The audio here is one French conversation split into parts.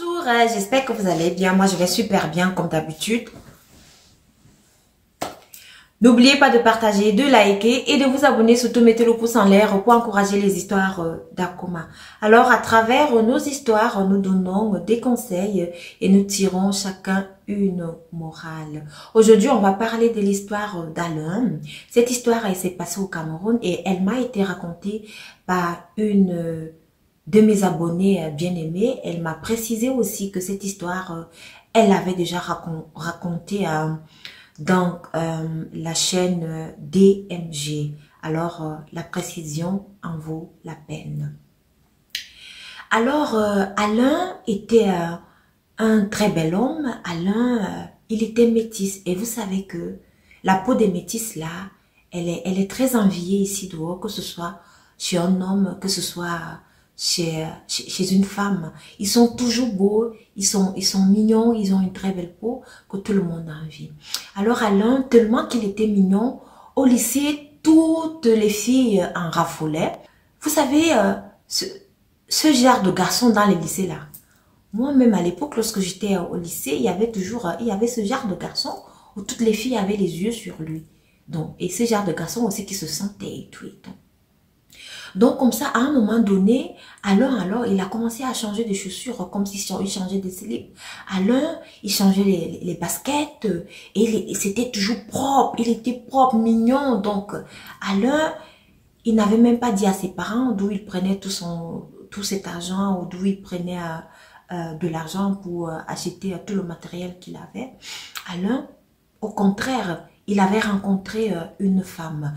Bonjour, j'espère que vous allez bien. Moi, je vais super bien comme d'habitude. N'oubliez pas de partager, de liker et de vous abonner. Surtout, mettez le pouce en l'air pour encourager les histoires d'Akoma. Alors, à travers nos histoires, nous donnons des conseils et nous tirons chacun une morale. Aujourd'hui, on va parler de l'histoire d'Alain. Cette histoire, elle s'est passée au Cameroun et elle m'a été racontée par une de mes abonnés bien-aimés. Elle m'a précisé aussi que cette histoire, elle l'avait déjà racontée dans la chaîne DMG. Alors, la précision en vaut la peine. Alors, Alain était un très bel homme. Alain, il était métis. Et vous savez que la peau des métis, là, elle est très enviée ici dehors, que ce soit chez un homme, que ce soit chez une femme. Ils sont toujours beaux, ils sont mignons, ils ont une très belle peau que tout le monde a envie. Alors Alain, tellement qu'il était mignon, au lycée, toutes les filles en raffolaient. Vous savez, ce genre de garçon dans les lycées là. Moi-même à l'époque, lorsque j'étais au lycée, il y avait ce genre de garçon où toutes les filles avaient les yeux sur lui. Donc, et ce genre de garçon aussi qui se sentait et tout et tout. Donc, comme ça, à un moment donné, alors, il a commencé à changer de chaussures, comme s'il changeait de slip. Alors, il changeait les baskets, et c'était toujours propre, il était propre, mignon. Donc, alors, il n'avait même pas dit à ses parents d'où il prenait tout cet argent, ou d'où il prenait de l'argent pour acheter tout le matériel qu'il avait. Alors, au contraire, il avait rencontré une femme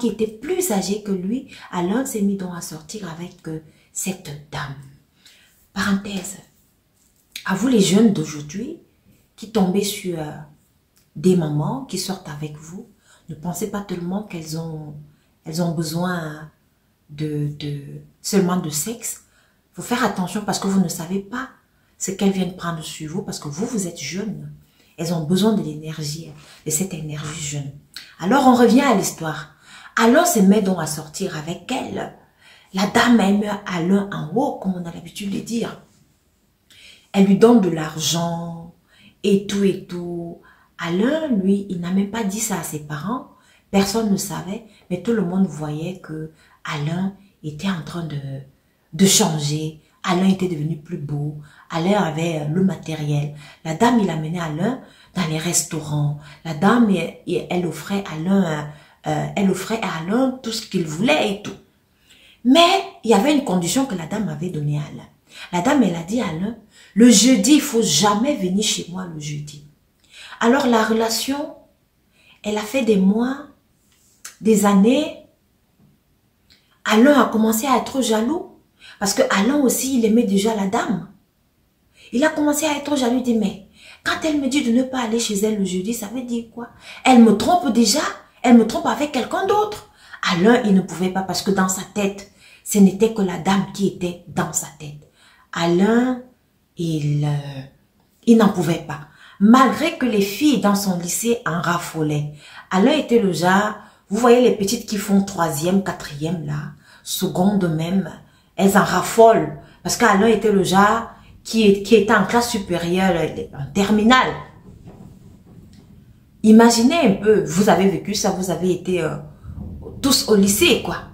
qui était plus âgée que lui. Alain s'est mis donc à sortir avec cette dame. Parenthèse, à vous les jeunes d'aujourd'hui qui tombez sur des mamans qui sortent avec vous, ne pensez pas tellement qu'elles ont besoin seulement de sexe. Il faut faire attention parce que vous ne savez pas ce qu'elles viennent prendre sur vous parce que vous êtes jeunes. Elles ont besoin de l'énergie, de cette énergie jeune. Alors, on revient à l'histoire. Alain se met donc à sortir avec elle. La dame aime Alain en haut, comme on a l'habitude de dire. Elle lui donne de l'argent et tout et tout. Alain, lui, il n'a même pas dit ça à ses parents. Personne ne savait, mais tout le monde voyait que Alain était en train de changer. Alain était devenu plus beau. Alain avait le matériel. La dame, il amenait Alain dans les restaurants. La dame, elle offrait à Alain, tout ce qu'il voulait et tout. Mais il y avait une condition que la dame avait donnée à Alain. La dame, elle a dit à Alain, le jeudi, il faut jamais venir chez moi le jeudi. Alors la relation, elle a fait des mois, des années. Alain a commencé à être jaloux. Parce que Alain aussi, il aimait déjà la dame. Il a commencé à être jaloux, mais quand elle me dit de ne pas aller chez elle le jeudi, ça veut dire quoi? Elle me trompe déjà, elle me trompe avec quelqu'un d'autre. Alain, il ne pouvait pas parce que dans sa tête, ce n'était que la dame qui était dans sa tête. Alain, il n'en pouvait pas. Malgré que les filles dans son lycée en raffolaient. Alain était le genre, vous voyez les petites qui font troisième, quatrième là, seconde même. Elles en raffolent parce qu'Alain était le genre qui était en classe supérieure, en terminale. Imaginez un peu, vous avez vécu ça, vous avez été tous au lycée, quoi.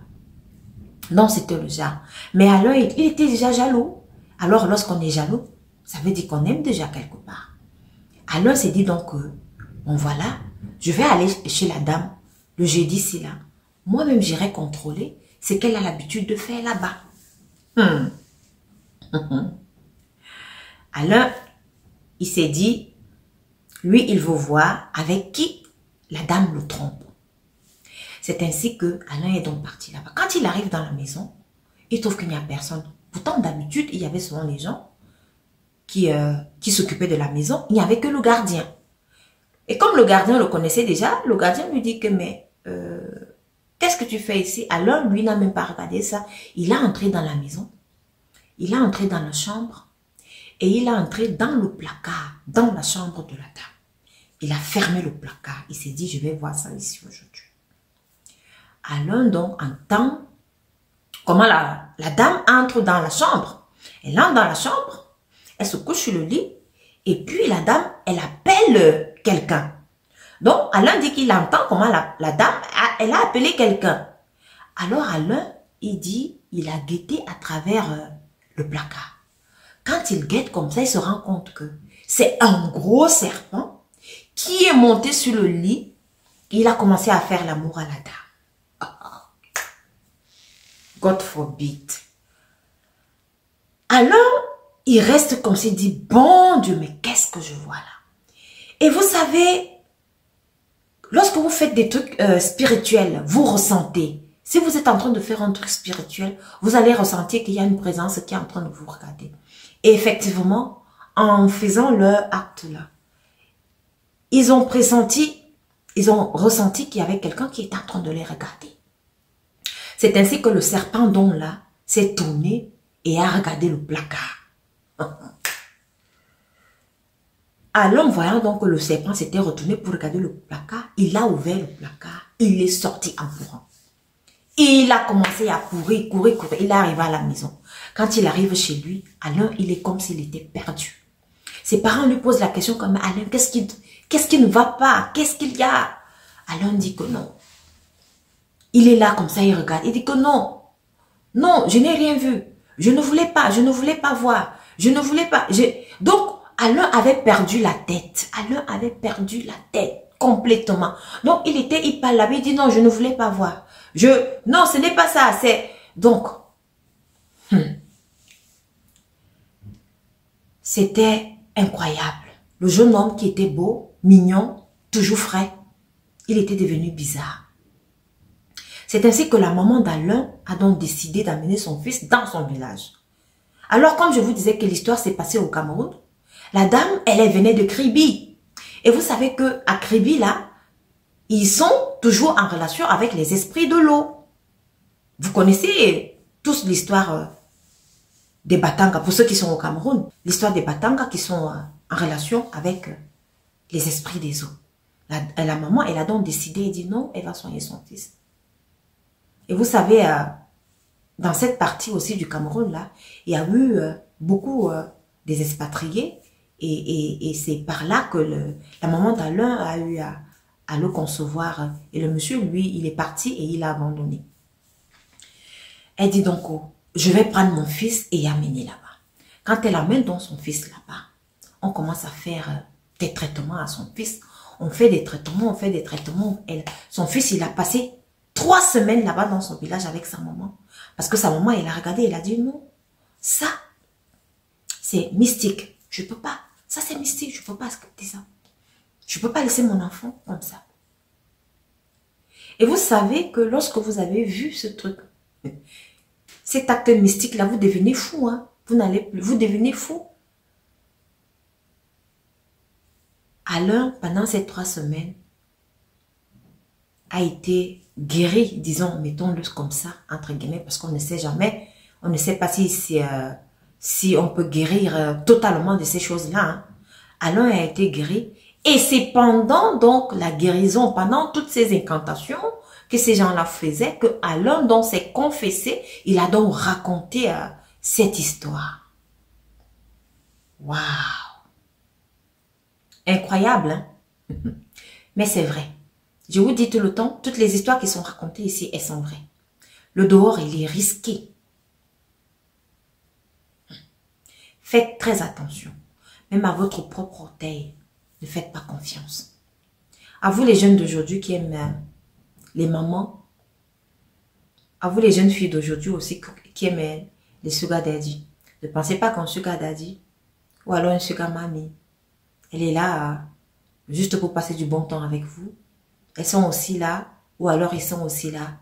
Non, c'était le genre. Mais Alain, il était déjà jaloux. Alors, lorsqu'on est jaloux, ça veut dire qu'on aime déjà quelque part. Alain s'est dit donc, bon voilà, je vais aller chez la dame le jeudi, c'est là. Moi-même, j'irai contrôler ce qu'elle a l'habitude de faire là-bas. Alain, il s'est dit, lui, il veut voir avec qui la dame le trompe. C'est ainsi que Alain est donc parti là-bas. Quand il arrive dans la maison, il trouve qu'il n'y a personne. Pourtant, d'habitude, il y avait souvent les gens qui s'occupaient de la maison. Il n'y avait que le gardien. Et comme le gardien le connaissait déjà, le gardien lui dit que, mais qu'est-ce que tu fais ici? Alors, lui n'a même pas regardé ça. Il a entré dans la maison. Il a entré dans la chambre. Et il a entré dans le placard, dans la chambre de la dame. Il a fermé le placard. Il s'est dit, je vais voir ça ici aujourd'hui. Alain, donc, entend comment la dame entre dans la chambre. Elle entre dans la chambre. Elle se couche sur le lit et puis la dame, elle appelle quelqu'un. Donc, Alain dit qu'il entend comment la dame, elle a appelé quelqu'un. Alors, Alain, il dit, il a guetté à travers le placard. Quand il guette comme ça, il se rend compte que c'est un gros serpent qui est monté sur le lit. Il a commencé à faire l'amour à la dame. Oh. God forbid. Alors, il reste comme s'il dit, bon Dieu, mais qu'est-ce que je vois là? Et vous savez, lorsque vous faites des trucs spirituels, vous ressentez. Si vous êtes en train de faire un truc spirituel, vous allez ressentir qu'il y a une présence qui est en train de vous regarder. Et effectivement, en faisant leur acte là, ils ont ressenti qu'il y avait quelqu'un qui était en train de les regarder. C'est ainsi que le serpent don là s'est tourné et a regardé le placard. L'homme voyant donc que le serpent s'était retourné pour regarder le placard, il a ouvert le placard, il est sorti en courant. Il a commencé à courir, courir, courir. Il est arrivé à la maison. Quand il arrive chez lui, Alain, il est comme s'il était perdu. Ses parents lui posent la question comme « Alain, qu'est-ce qui ne va pas? Qu'est-ce qu'il y a ?» Alain dit que non. Il est là comme ça, il regarde. Il dit que non. Non, je n'ai rien vu. Je ne voulais pas voir. Je ne voulais pas. Donc, Alain avait perdu la tête. Alain avait perdu la tête complètement. Donc, il parle là, il dit non, je ne voulais pas voir. Non, ce n'est pas ça, c'est... Donc, c'était incroyable. Le jeune homme qui était beau, mignon, toujours frais, il était devenu bizarre. C'est ainsi que la maman d'Alain a donc décidé d'amener son fils dans son village. Alors, comme je vous disais que l'histoire s'est passée au Cameroun, la dame, elle venait de Kribi. Et vous savez qu'à Kribi, là, ils sont toujours en relation avec les esprits de l'eau. Vous connaissez tous l'histoire des Batanga, pour ceux qui sont au Cameroun, l'histoire des Batanga qui sont en relation avec les esprits des eaux. La maman, elle a donc décidé, elle dit non, elle va soigner son fils. Et vous savez, dans cette partie aussi du Cameroun, là, il y a eu beaucoup des expatriés et c'est par là que la maman d'Alain a eu à le concevoir. Et le monsieur, lui, il est parti et il a abandonné. Elle dit donc, oh, je vais prendre mon fils et l'amener là-bas. Quand elle amène donc son fils là-bas, on commence à faire des traitements à son fils. On fait des traitements. Son fils, il a passé 3 semaines là-bas dans son village avec sa maman. Parce que sa maman, elle a regardé, elle a dit, non, ça, c'est mystique. Je ne peux pas. Ça, c'est mystique. Je ne peux pas accepter ça. Je ne peux pas laisser mon enfant comme ça. Et vous savez que lorsque vous avez vu ce truc, cet acte mystique-là, vous devenez fou. Hein? Vous n'allez plus, vous devenez fou. Alain, pendant ces 3 semaines, a été guéri, disons, mettons-le comme ça, entre guillemets, parce qu'on ne sait jamais, on ne sait pas si on peut guérir totalement de ces choses-là. Hein? Alain a été guéri. Et c'est pendant donc la guérison, pendant toutes ces incantations que ces gens-là faisaient, que Alain donc s'est confessé, il a donc raconté cette histoire. Waouh! Incroyable, hein? Mais c'est vrai. Je vous dis tout le temps, toutes les histoires qui sont racontées ici, elles sont vraies. Le dehors, il est risqué. Faites très attention, même à votre propre orteil. Ne faites pas confiance. À vous les jeunes d'aujourd'hui qui aiment les mamans, à vous les jeunes filles d'aujourd'hui aussi qui aiment les sugar daddy, ne pensez pas qu'un sugar daddy ou alors une sugar mamie, elle est là juste pour passer du bon temps avec vous. Elles sont aussi là, ou alors ils sont aussi là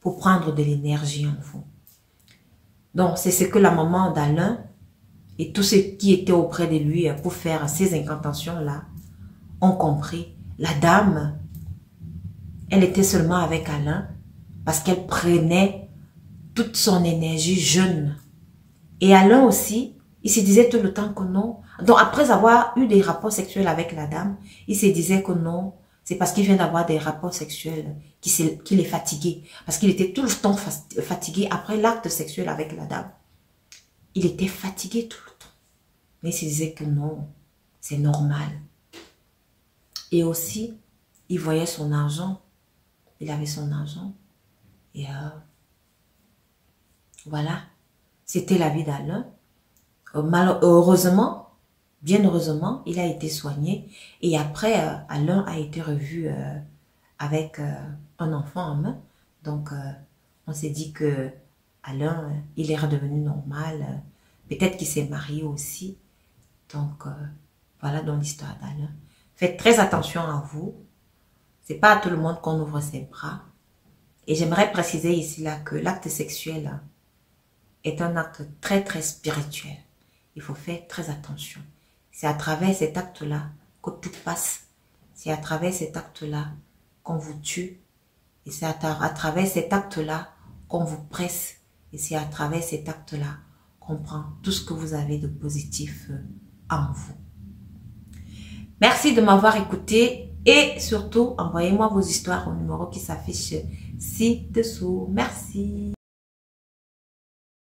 pour prendre de l'énergie en vous. Donc c'est ce que la maman d'Alain et tous ceux qui étaient auprès de lui pour faire ces incantations-là ont compris. La dame, elle était seulement avec Alain parce qu'elle prenait toute son énergie jeune. Et Alain aussi, il se disait tout le temps que non. Donc après avoir eu des rapports sexuels avec la dame, il se disait que non, c'est parce qu'il vient d'avoir des rapports sexuels qu'il est fatigué. Parce qu'il était tout le temps fatigué après l'acte sexuel avec la dame. Il était fatigué tout le temps. Mais il se disait que non, c'est normal. Et aussi, il voyait son argent. Il avait son argent. Et voilà. C'était la vie d'Alain. Heureusement, bien heureusement, il a été soigné. Et après, Alain a été revu avec un enfant en main. Donc, on s'est dit que Alain, il est redevenu normal. Peut-être qu'il s'est marié aussi. Donc, voilà dans l'histoire d'Alain. Faites très attention à vous. C'est pas à tout le monde qu'on ouvre ses bras. Et j'aimerais préciser ici là que l'acte sexuel est un acte très très spirituel. Il faut faire très attention. C'est à travers cet acte-là que tout passe. C'est à travers cet acte-là qu'on vous tue. Et c'est à travers cet acte-là qu'on vous presse. Et c'est à travers cet acte-là qu'on prend tout ce que vous avez de positif en vous. Merci de m'avoir écouté et surtout envoyez-moi vos histoires au numéro qui s'affiche ci-dessous. Merci.